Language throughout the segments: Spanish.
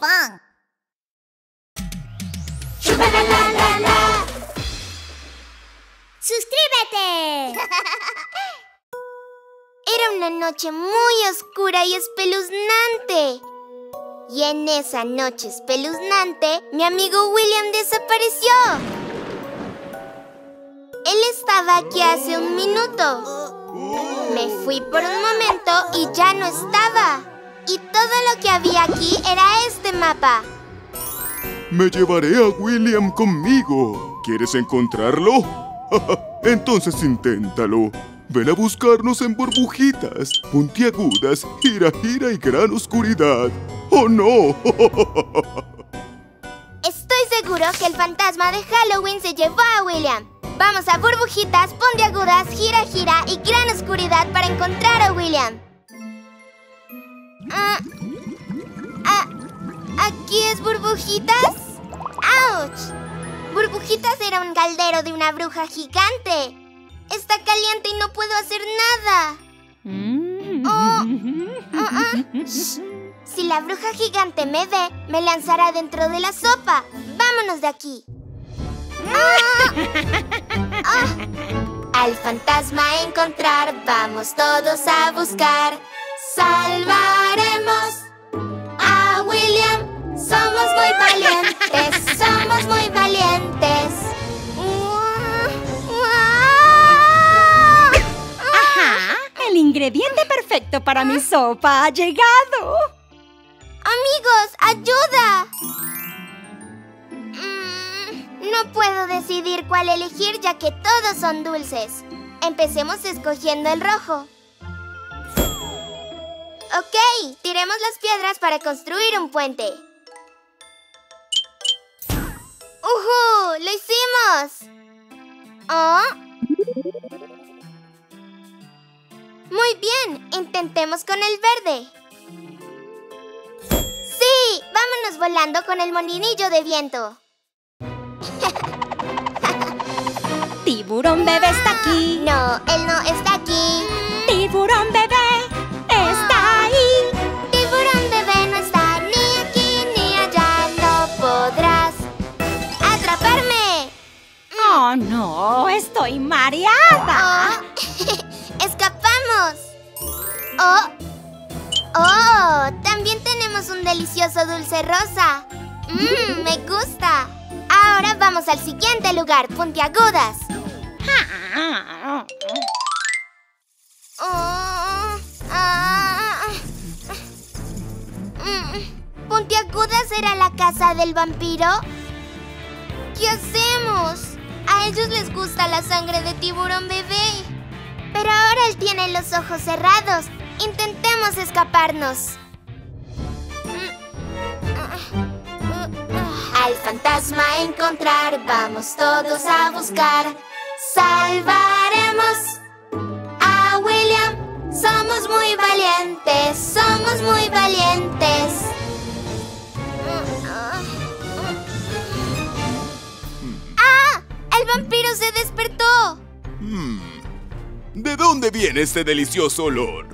Pinkfong. ¡Suscríbete! Era una noche muy oscura y espeluznante. Y en esa noche espeluznante, mi amigo William desapareció. Él estaba aquí hace un minuto. Me fui por un momento y ya no estaba. Y todo lo que había aquí era este mapa. Me llevaré a William conmigo. ¿Quieres encontrarlo? Entonces inténtalo. Ven a buscarnos en Burbujitas, Puntiagudas, Gira Gira y Gran Oscuridad. ¡Oh, no! Estoy seguro que el fantasma de Halloween se llevó a William. Vamos a Burbujitas, Puntiagudas, Gira Gira y Gran Oscuridad para encontrar a William. ¿Aquí es Burbujitas? ¡Auch! Burbujitas era un caldero de una bruja gigante. Está caliente y no puedo hacer nada. Si la bruja gigante me ve, me lanzará dentro de la sopa. ¡Vámonos de aquí! Al fantasma a encontrar, vamos todos a buscar. Salvaremos a William. Somos muy valientes, somos muy valientes. Ajá, el ingrediente perfecto para mi sopa ha llegado. Amigos, ayuda. No puedo decidir cuál elegir ya que todos son dulces. Empecemos escogiendo el rojo. Ok, tiremos las piedras para construir un puente. ¡Uhú! ¡Lo hicimos! ¿Oh? Muy bien, intentemos con el verde. ¡Sí! ¡Vámonos volando con el molinillo de viento! Tiburón bebé está aquí. No, él no está aquí. Tiburón bebé está ahí. Tiburón bebé no está ni aquí ni allá. No podrás atraparme. Oh, no, estoy mareada. Escapamos. También tenemos un delicioso dulce rosa. Me gusta. Ahora vamos al siguiente lugar, Puntiagudas. ¿Puntiagudas era la casa del vampiro? ¿Qué hacemos? A ellos les gusta la sangre de tiburón bebé. Pero ahora él tiene los ojos cerrados. Intentemos escaparnos. Al fantasma a encontrar, vamos todos a buscar. Salvaremos a William. Somos muy valientes, somos muy valientes. ¡Ah! ¡El vampiro se despertó! ¿De dónde viene este delicioso olor?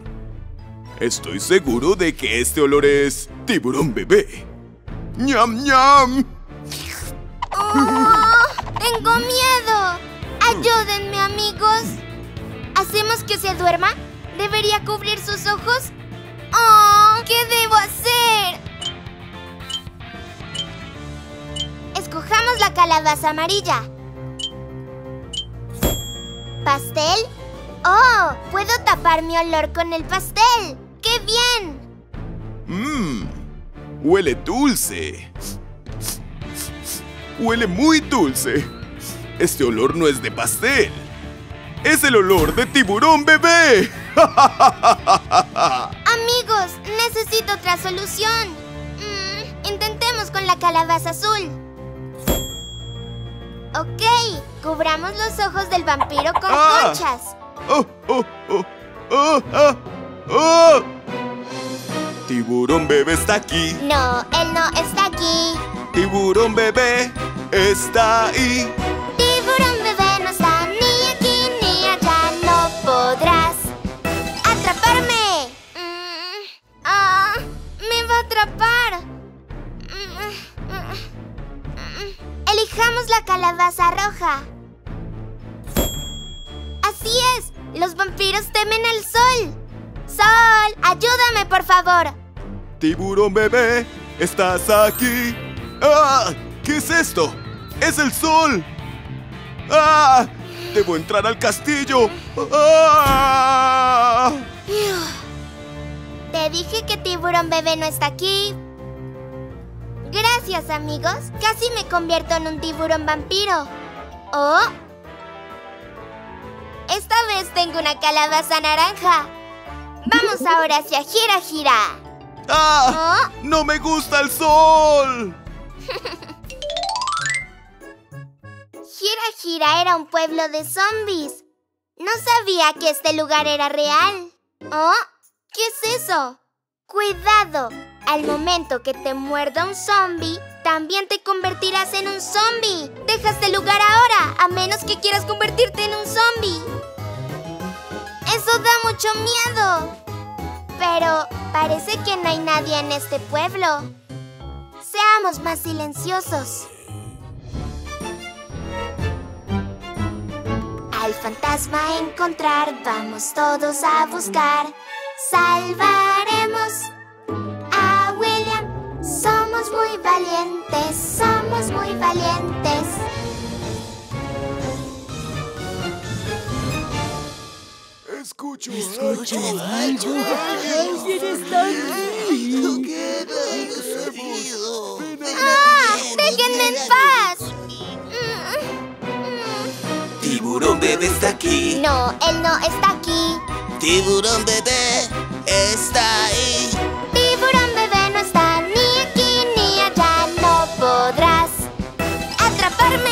Estoy seguro de que este olor es tiburón bebé. ¡Ñam, ñam! ¡Tengo miedo! ¡Ayúdenme, amigos! ¿Hacemos que se duerma? ¿Debería cubrir sus ojos? ¿Qué debo hacer? Escojamos la calabaza amarilla. ¿Pastel? ¡Oh! Puedo tapar mi olor con el pastel. ¡Qué bien! Huele dulce. Huele muy dulce. Este olor no es de pastel. ¡Es el olor de tiburón bebé! Amigos, necesito otra solución. Intentemos con la calabaza azul. Ok, cubramos los ojos del vampiro con conchas. Tiburón bebé está aquí. No, él no está aquí. Tiburón bebé está ahí. Tiburón bebé no está ni aquí ni allá. No podrás atraparme. Me va a atrapar. la calabaza roja. ¡Así es! ¡Los vampiros temen al sol! ¡Sol, ayúdame, por favor! ¡Tiburón bebé! ¡Estás aquí! ¡Ah! ¿Qué es esto? ¡Es el sol! ¡Ah! ¡Debo entrar al castillo! ¡Ah! Te dije que Tiburón bebé no está aquí. Gracias, amigos. Casi me convierto en un tiburón vampiro. ¡Oh! Esta vez tengo una calabaza naranja. Vamos ahora hacia Gira Gira. ¡Ah! ¿Oh? ¡No me gusta el sol! Gira Gira era un pueblo de zombies. No sabía que este lugar era real. ¿Oh? ¿Qué es eso? ¡Cuidado! Al momento que te muerda un zombie, también te convertirás en un zombie. ¡Deja este lugar ahora! A menos que quieras convertirte en un zombie. ¡Eso da mucho miedo! Pero parece que no hay nadie en este pueblo. Seamos más silenciosos. Al fantasma a encontrar, vamos todos a buscar. Salvaremos a William. Somos muy valientes, somos muy valientes. Escucho algo. ¿Quién está aquí? No queda. ¡Ah! ¡Déjenme en paz! Tiburón bebé está aquí. No, él no está aquí. Tiburón bebé está ahí. Tiburón bebé no está ni aquí ni allá. No podrás atraparme.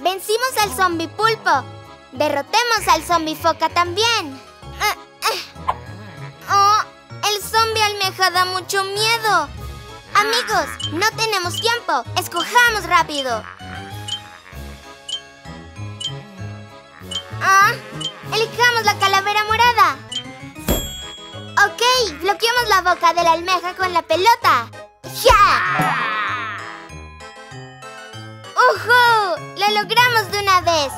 Vencimos al zombie pulpo. Derrotemos al zombie foca también. Oh, el zombie almeja da mucho miedo. Amigos, no tenemos tiempo. Escojamos rápido. ¡Ah! ¡Elijamos la calavera morada! ¡Ok! ¡Bloqueamos la boca de la almeja con la pelota! ¡Ya! ¡Ujú! ¡Lo logramos de una vez!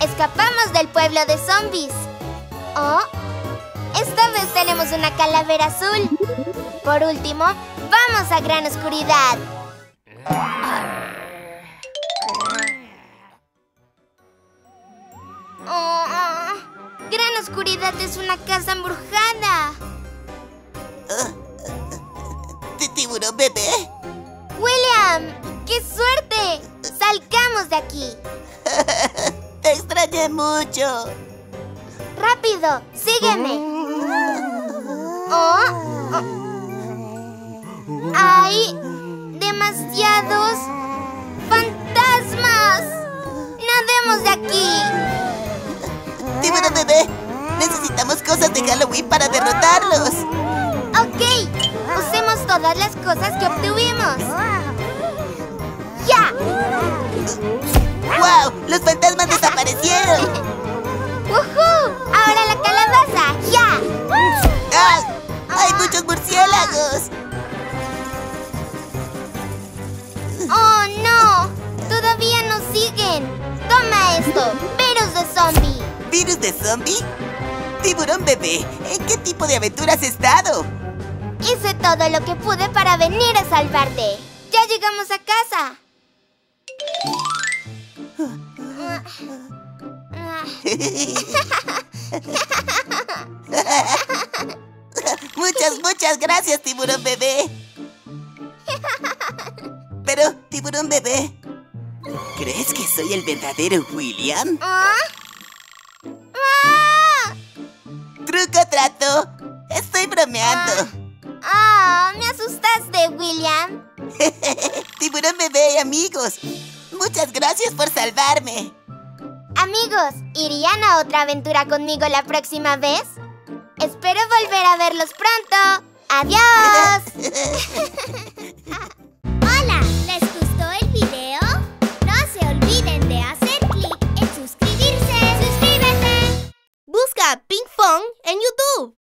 ¡Escapamos del pueblo de zombies! ¡Oh! Esta vez tenemos una calavera azul. Por último, ¡vamos a Gran Oscuridad! Oh, Gran Oscuridad es una casa embrujada. ¿Tiburón bebé? William, qué suerte. Salgamos de aquí. Te extrañé mucho. Rápido, sígueme. Oh. Hay demasiados fantasmas. Nademos de aquí. ¡Tiburón bebé! Necesitamos cosas de Halloween para derrotarlos. Ok, usemos todas las cosas que obtuvimos. ¡Ya! ¡Wow! ¡Los fantasmas desaparecieron! ¡Woohoo! ¡Ahora la calabaza! ¡Ya! ¡Ah! ¡Hay muchos murciélagos! ¡Oh, no! Todavía nos siguen. ¡Toma esto! ¡Virus de zombie! ¿Virus de zombie? Tiburón bebé, ¿en qué tipo de aventura has estado? Hice todo lo que pude para venir a salvarte. ¡Ya llegamos a casa! Muchas gracias, Tiburón bebé. Pero, Tiburón bebé, ¿crees que soy el verdadero William? ¿Ah? ¡Truco trato! ¡Estoy bromeando! ¡Ah! Oh, ¡me asustaste, William! Tiburón bebé y amigos, muchas gracias por salvarme. Amigos, ¿irían a otra aventura conmigo la próxima vez? Espero volver a verlos pronto. ¡Adiós! ¡Hola! ¿Les gustó el video? No se olviden de hacer clic en suscribirse. ¡Suscríbete! Busca Pinkfong en YouTube.